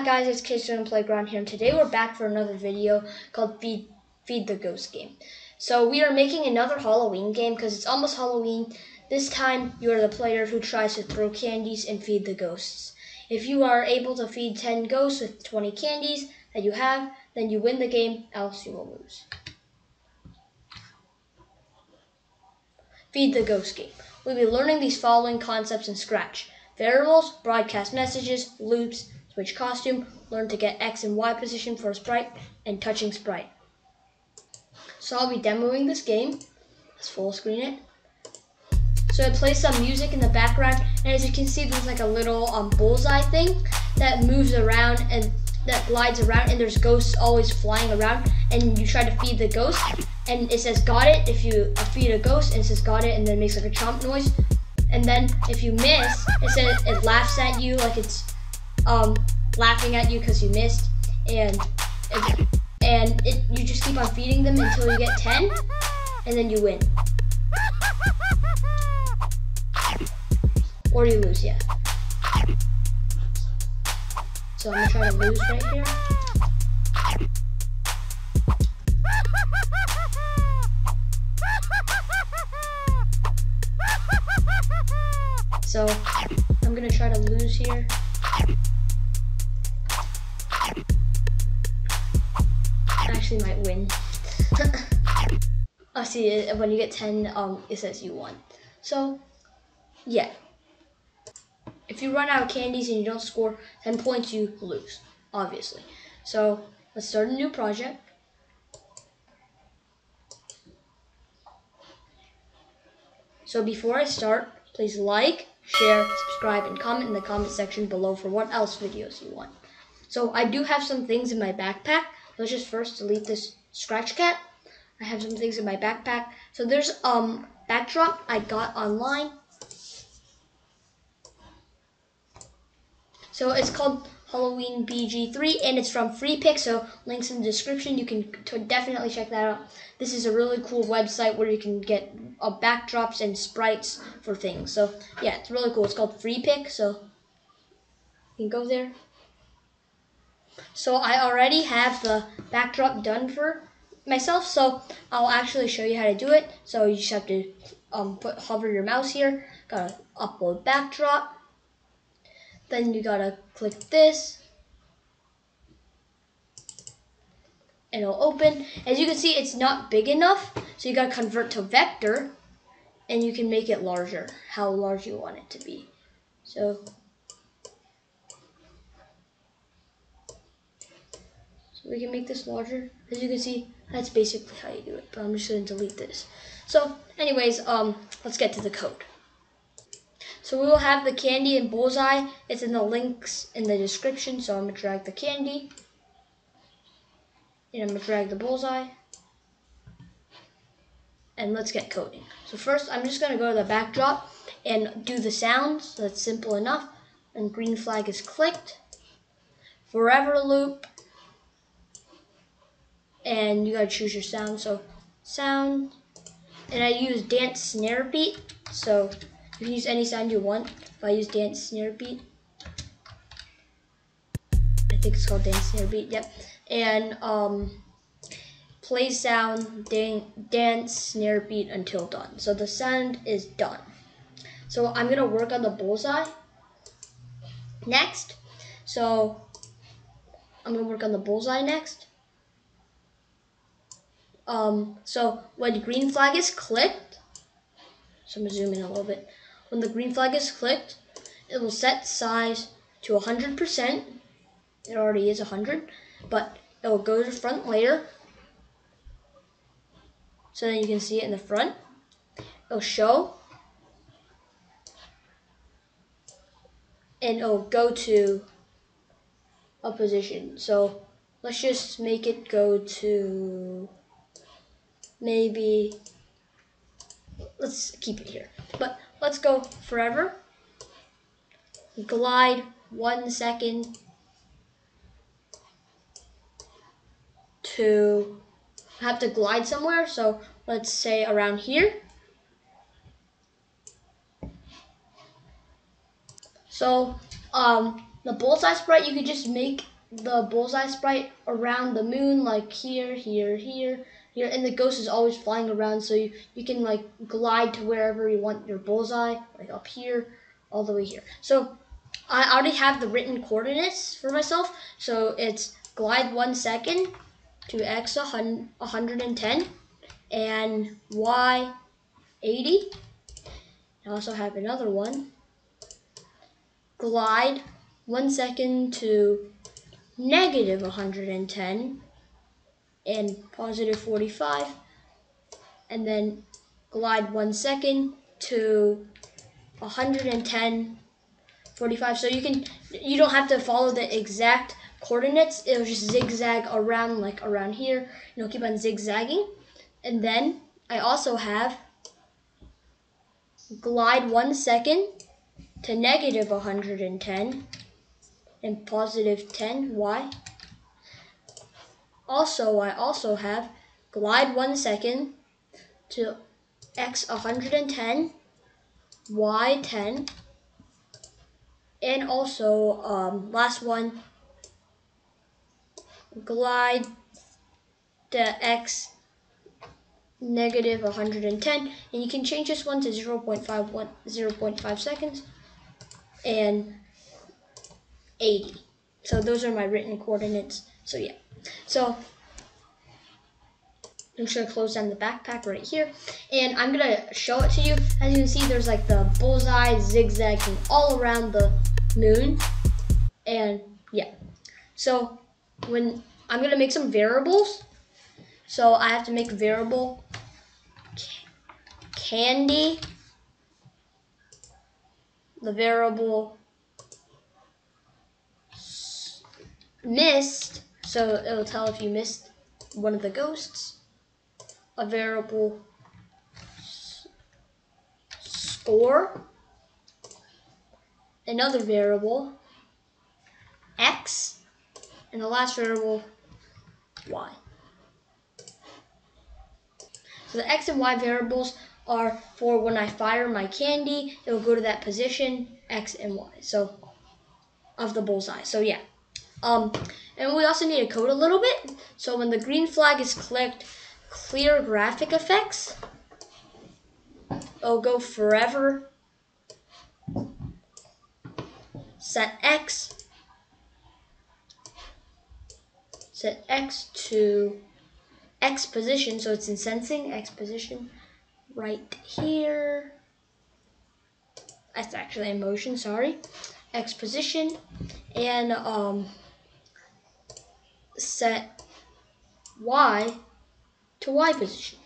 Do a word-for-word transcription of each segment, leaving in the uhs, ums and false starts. back, guys. It's Kids Coding Playground here, and today we're back for another video called Feed, Feed the Ghost Game. So we are making another Halloween game because it's almost Halloween. This time, you are the player who tries to throw candies and feed the ghosts. If you are able to feed ten ghosts with twenty candies that you have, then you win the game, else you will lose. Feed the Ghost Game. We'll be learning these following concepts in Scratch. Variables, broadcast messages, loops, switch costume, learn to get X and Y position for a sprite, and touching sprite. So I'll be demoing this game. Let's full screen it. So I play some music in the background, and as you can see, there's like a little um, bullseye thing that moves around and that glides around, and there's ghosts always flying around, and you try to feed the ghost, and it says got it if you feed a ghost, and it says got it, and then it makes like a chomp noise. And then if you miss, it says it laughs at you, like it's um, laughing at you because you missed. And it, and it, you just keep on feeding them until you get ten, and then you win. Or you lose, yeah. So I'm gonna try to lose right here. So I'm gonna try to lose here. I actually might win. Oh, see, when you get ten, um, it says you won. So yeah, if you run out of candies and you don't score ten points, you lose, obviously. So let's start a new project. So before I start, please like, share, subscribe, and comment in the comment section below for what else videos you want. So I do have some things in my backpack. Let's just first delete this Scratch Cat. I have some things in my backpack. So there's um backdrop I got online. So it's called Halloween B G three, and it's from Freepik, so links in the description. You can t definitely check that out. This is a really cool website where you can get uh, backdrops and sprites for things. So yeah, it's really cool. It's called Freepik, so you can go there. So I already have the backdrop done for myself, so I'll actually show you how to do it. So you just have to um, put hover your mouse here, gotta upload backdrop. Then you gotta click this, and it'll open. As you can see, it's not big enough, so you gotta convert to vector, and you can make it larger, how large you want it to be. So, so we can make this larger. As you can see, that's basically how you do it, but I'm just gonna delete this. So anyways, um, let's get to the code. So we will have the candy and bullseye. It's in the links in the description. So I'm gonna drag the candy, and I'm gonna drag the bullseye, and let's get coding. So first, I'm just gonna go to the backdrop and do the sounds. That's simple enough. And green flag is clicked. Forever loop, and you gotta choose your sound. So sound, and I use dance snare beat. So you can use any sound you want. If I use dance snare beat, I think it's called dance snare beat, yep. And um, play sound, dan dance snare beat until done. So the sound is done. So I'm gonna work on the bullseye next. So I'm gonna work on the bullseye next. Um, so when green flag is clicked, so I'm gonna zoom in a little bit. When the green flag is clicked, it will set size to one hundred percent. It already is one hundred, but it will go to the front layer. So then you can see it in the front. It'll show. And it'll go to a position. So let's just make it go to maybe, let's keep it here. But let's go forever. Glide one second to have to glide somewhere. So let's say around here. So um, The bullseye sprite, you could just make the bullseye sprite around the moon, like here, here, here, here, and the ghost is always flying around, so you, you can like glide to wherever you want your bullseye, like up here, all the way here. So I already have the written coordinates for myself, so it's glide one second to x one hundred ten and y eighty. I also have another one, glide one second to negative one hundred ten and positive forty-five, and then glide one second to one hundred ten, forty-five. So you can, you don't have to follow the exact coordinates, it'll just zigzag around, like around here, you know, keep on zigzagging. And then I also have glide one second to negative one hundred ten and positive ten y. Also, I also have glide one second to x one hundred ten, y ten, and also um, last one, glide to x negative one hundred ten, and you can change this one to zero point five, zero point five seconds and eighty. So those are my written coordinates. So yeah, so I'm just gonna close down the backpack right here, and I'm gonna show it to you. As you can see, there's like the bullseye zigzagging all around the moon, and yeah. So when I'm gonna make some variables, so I have to make variable candy, the variable missed, so it'll tell if you missed one of the ghosts, a variable score, another variable x, and the last variable y. So the x and y variables are for when I fire my candy, it'll go to that position x and y, so of the bullseye. So yeah. Um, and we also need to code a little bit. So when the green flag is clicked, clear graphic effects. It'll go forever. Set X. Set X to X position. So it's in sensing, X position right here. That's actually in motion, sorry. X position. And, um... set y to y position.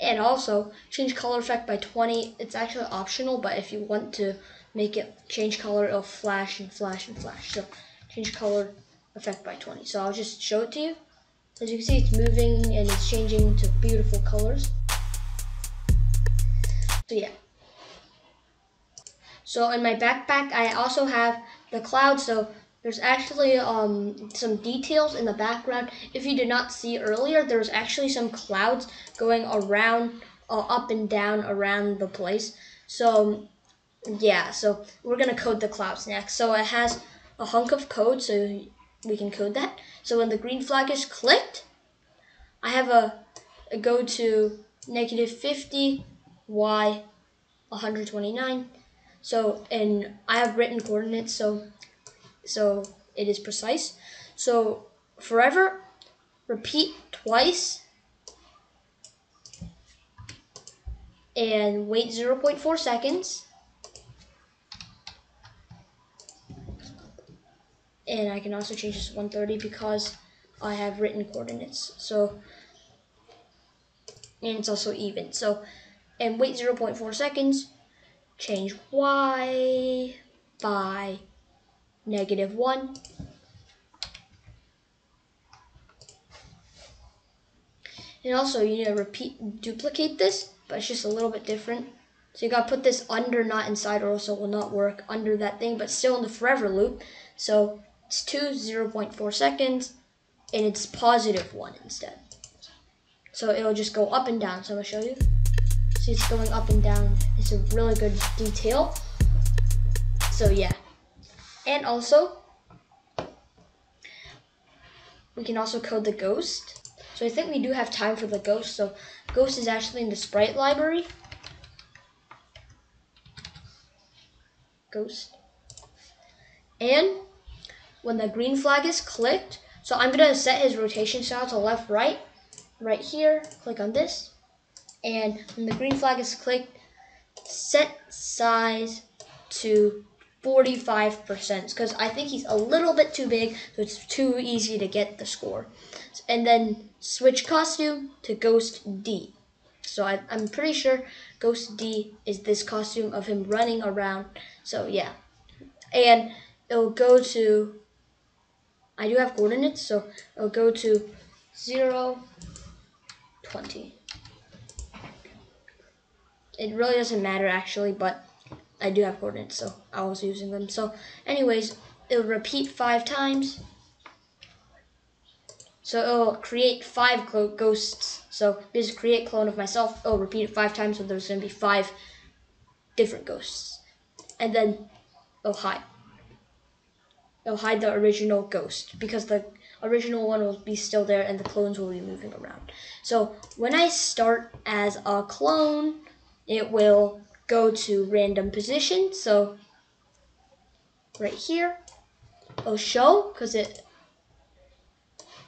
And also change color effect by twenty. It's actually optional, but if you want to make it change color, it'll flash and flash and flash. So change color effect by twenty. So I'll just show it to you. As you can see, it's moving and it's changing to beautiful colors. So yeah. So in my backpack, I also have the cloud. So there's actually um, some details in the background. If you did not see earlier, there's actually some clouds going around, uh, up and down around the place. So yeah, so we're gonna code the clouds next. So it has a hunk of code, so we can code that. So when the green flag is clicked, I have a, a go to negative fifty, y one hundred twenty-nine. So, and I have written coordinates, so so it is precise. So forever, repeat twice, and wait zero point four seconds. And I can also change this to one thirty because I have written coordinates. So, and it's also even. So, and wait zero point four seconds. Change y by negative one. And also you need to repeat, duplicate this, but it's just a little bit different. So you gotta put this under, not inside, or else it will not work under that thing, but still in the forever loop. So it's two, zero point four seconds, and it's positive one instead. So it'll just go up and down. So I'm gonna show you. See, it's going up and down. It's a really good detail. So yeah. And also, we can also code the ghost. So I think we do have time for the ghost. So ghost is actually in the sprite library. Ghost. And when the green flag is clicked, so I'm gonna set his rotation style to left, right, right here. Click on this. And when the green flag is clicked, set size to forty-five percent, because I think he's a little bit too big, so it's too easy to get the score. And then switch costume to Ghost D. So I, I'm pretty sure Ghost D is this costume of him running around. So yeah, and it'll go to, I do have coordinates, so it'll go to zero, twenty. It really doesn't matter actually, but I do have coordinates, so I was using them. So anyways, it'll repeat five times. So it'll create five ghosts. So this is create clone of myself. It'll repeat it five times, so there's gonna be five different ghosts. And then it'll hide. It'll hide the original ghost, because the original one will be still there and the clones will be moving around. So when I start as a clone, it will go to random position. So right here, it'll show, because it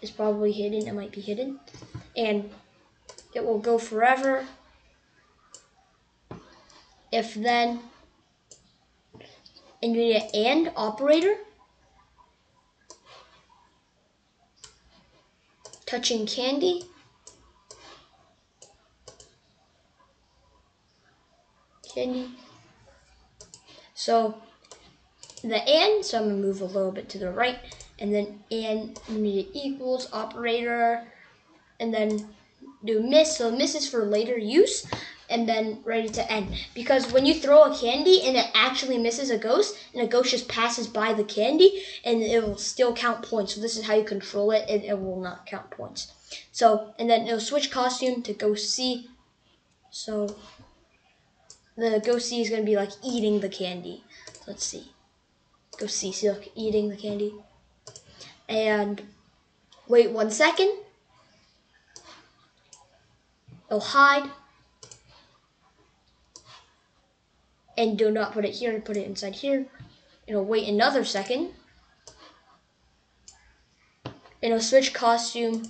is probably hidden. It might be hidden. And it will go forever. If then, and you need an and operator. Touching candy. Candy. So the and, so I'm gonna move a little bit to the right, and then and equals operator, and then do miss. So miss is for later use, and then ready to end, because when you throw a candy and it actually misses a ghost, and a ghost just passes by the candy, and it will still count points. So this is how you control it, and it will not count points. So, and then it'll switch costume to Ghost C. So the Ghost C is going to be like eating the candy. Let's see. Ghost C, see, look, eating the candy. And wait one second. It'll hide. And do not put it here, and put it inside here. It'll wait another second. It'll switch costume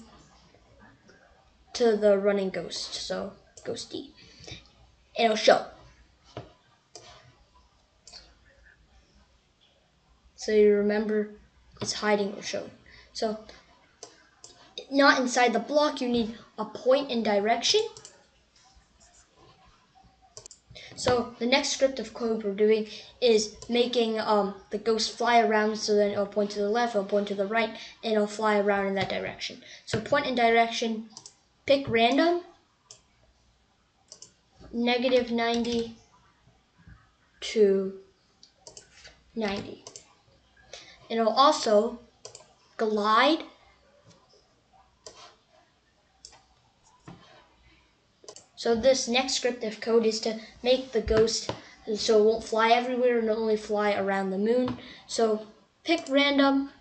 to the running ghost, so Ghost D. It'll show. So you remember, it's hiding or shown. So not inside the block, you need a point in direction. So the next script of code we're doing is making um, the ghost fly around, so then it'll point to the left, it'll point to the right, and it'll fly around in that direction. So point in direction, pick random, negative ninety to ninety. And it'll also glide. So this next script of code is to make the ghost so it won't fly everywhere and only fly around the moon. So pick random,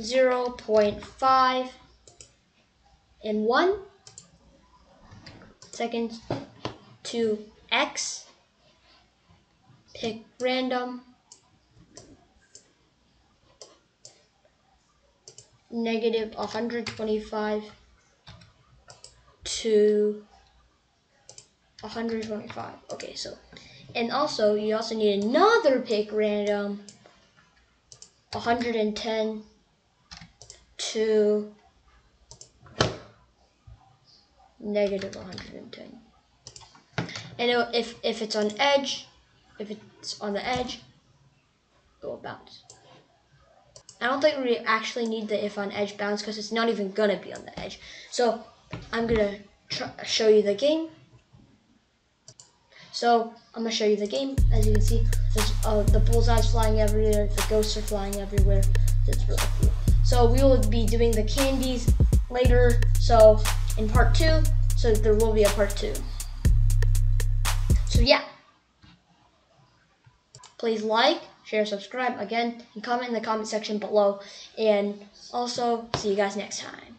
zero point five and one seconds to X, pick random, negative one hundred twenty-five to one hundred twenty-five. Okay, so, and also you also need another pick random, one hundred ten to negative one hundred ten. And if if it's on edge, if it's on the edge, it will bounce. I don't think we actually need the if on edge bounce, because it's not even gonna be on the edge. So I'm gonna tr show you the game. So I'm gonna show you the game. As you can see, there's uh, the bullseyes flying everywhere, the ghosts are flying everywhere. It's really cool. So we will be doing the candies later. So in part two. so there will be a part two. So yeah, please like, share, subscribe again, and comment in the comment section below. And also, see you guys next time.